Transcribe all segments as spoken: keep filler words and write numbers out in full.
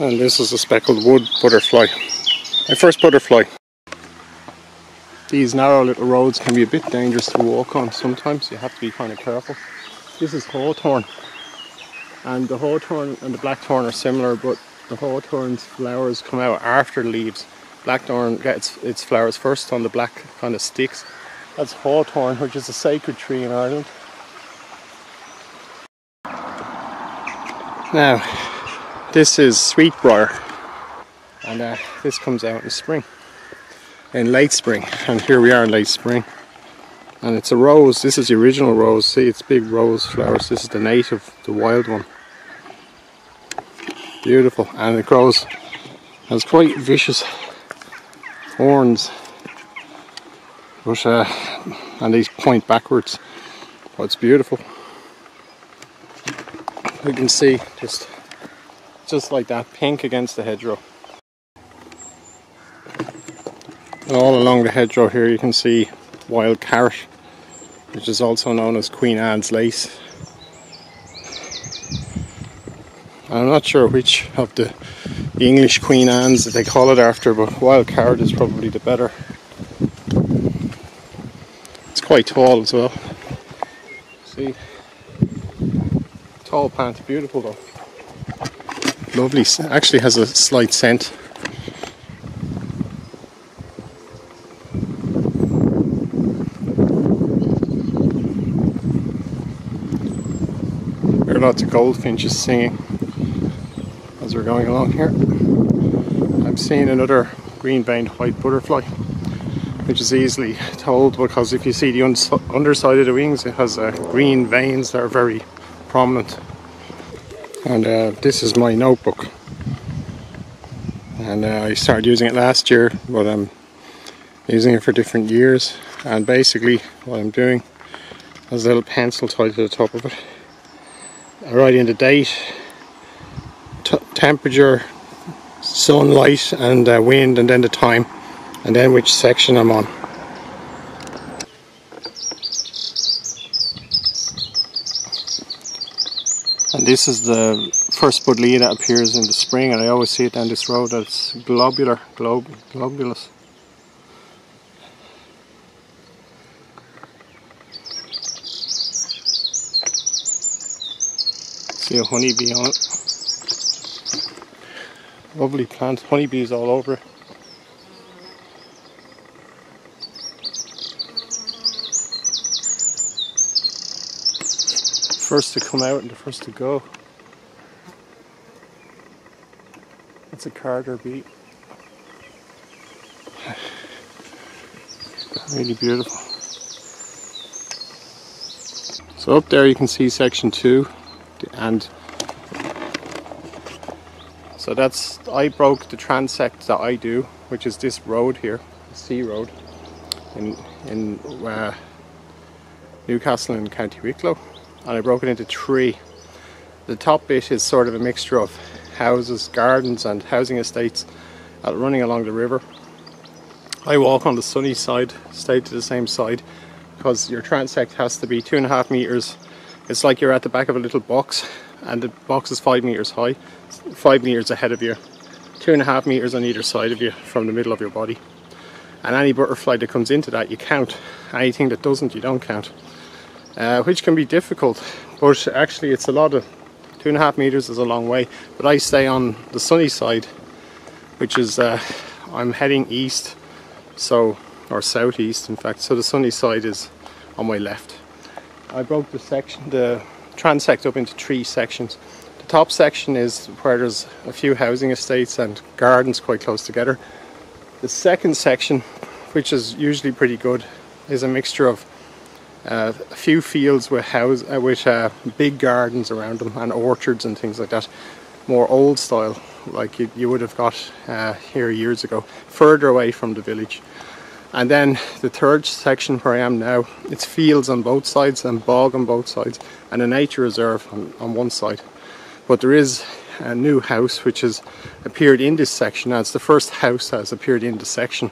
and this is a speckled wood butterfly, my first butterfly. These narrow little roads can be a bit dangerous to walk on sometimes, you have to be kind of careful. This is hawthorn, and the hawthorn and the blackthorn are similar, but the hawthorn's flowers come out after the leaves. Blackthorn gets its flowers first on the black kind of sticks. That's hawthorn, which is a sacred tree in Ireland. Now, this is sweetbriar, and uh, this comes out in spring, in late spring, and here we are in late spring. And it's a rose, this is the original rose, see it's big rose flowers, this is the native, the wild one. Beautiful, and it grows, has quite vicious horns, but, uh, and these point backwards, but it's beautiful. You can see just just like that, pink against the hedgerow, and all along the hedgerow here you can see wild carrot, which is also known as Queen Anne's lace. I'm not sure which of the English Queen Anne's that they call it after, but wild carrot is probably the better. It's quite tall as well. See? Tall plant, beautiful though. Lovely, actually has a slight scent. There are lots of goldfinches singing as we're going along here. I'm seeing another green-veined white butterfly, which is easily told because if you see the un underside of the wings, it has uh, green veins that are very prominent. And uh, this is my notebook, and uh, I started using it last year, but I'm using it for different years, and basically what I'm doing is a little pencil tied to the top of it. I write in the date, T temperature, sunlight and uh, wind, and then the time, and then which section I'm on. And this is the first buddleia that appears in the spring, and I always see it down this road. That's globular, glob globulus. See a honeybee on it. Lovely plant, honeybees all over. First to come out and the first to go. That's a Carter beat. Really beautiful. So up there you can see section two, and so that's, I broke the transect that I do, which is this road here, the Sea Road, in, in uh, Newcastle and County Wicklow, and I broke it into three. The top bit is sort of a mixture of houses, gardens and housing estates uh, running along the river. I walk on the sunny side, stay to the same side, because your transect has to be two and a half metres. It's like you're at the back of a little box, and the box is five metres high, five metres ahead of you, two and a half metres on either side of you from the middle of your body. And any butterfly that comes into that you count, anything that doesn't you don't count, uh, which can be difficult, but actually it's a lot of, two and a half metres is a long way, but I stay on the sunny side, which is, uh, I'm heading east, so, or southeast in fact, so the sunny side is on my left. I broke the section, the transect up into three sections. The top section is where there's a few housing estates and gardens quite close together. The second section, which is usually pretty good, is a mixture of uh, a few fields with house, uh, with uh, big gardens around them and orchards and things like that, more old style, like you, you would have got uh, here years ago, further away from the village. And then the third section where I am now, it's fields on both sides and bog on both sides and a nature reserve on, on one side. But there is a new house which has appeared in this section, and it's the first house that has appeared in the section.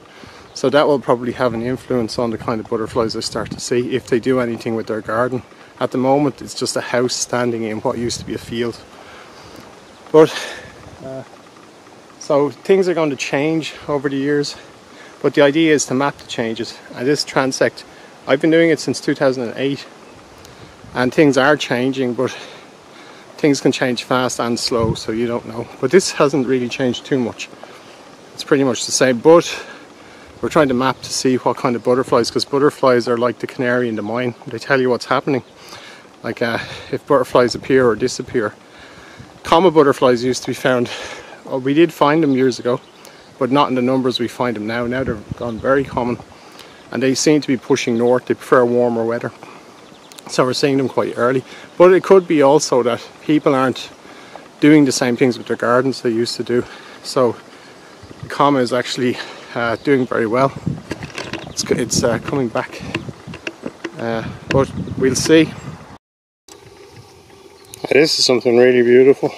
So that will probably have an influence on the kind of butterflies I start to see, if they do anything with their garden. At the moment it's just a house standing in what used to be a field. But uh, So things are going to change over the years, but the idea is to map the changes. And this transect, I've been doing it since two thousand eight, and things are changing, but things can change fast and slow, so you don't know. But this hasn't really changed too much. It's pretty much the same, but we're trying to map to see what kind of butterflies, because butterflies are like the canary in the mine. They tell you what's happening, like uh, if butterflies appear or disappear. Comma butterflies used to be found, well, we did find them years ago, but not in the numbers we find them now. Now they're gone very common, and they seem to be pushing north. They prefer warmer weather, so we're seeing them quite early. But it could be also that people aren't doing the same things with their gardens they used to do, so Comma is actually uh, doing very well. It's, it's uh, coming back, uh, but we'll see. This is something really beautiful.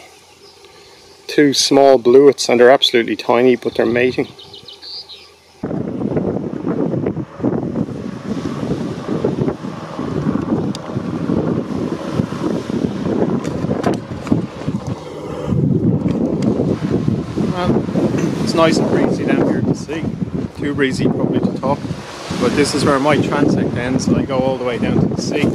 Two small bluets, and they're absolutely tiny, but they're mating. Well, it's nice and breezy down here to see. Too breezy probably to talk. But this is where my transect ends, and I go all the way down to the sea.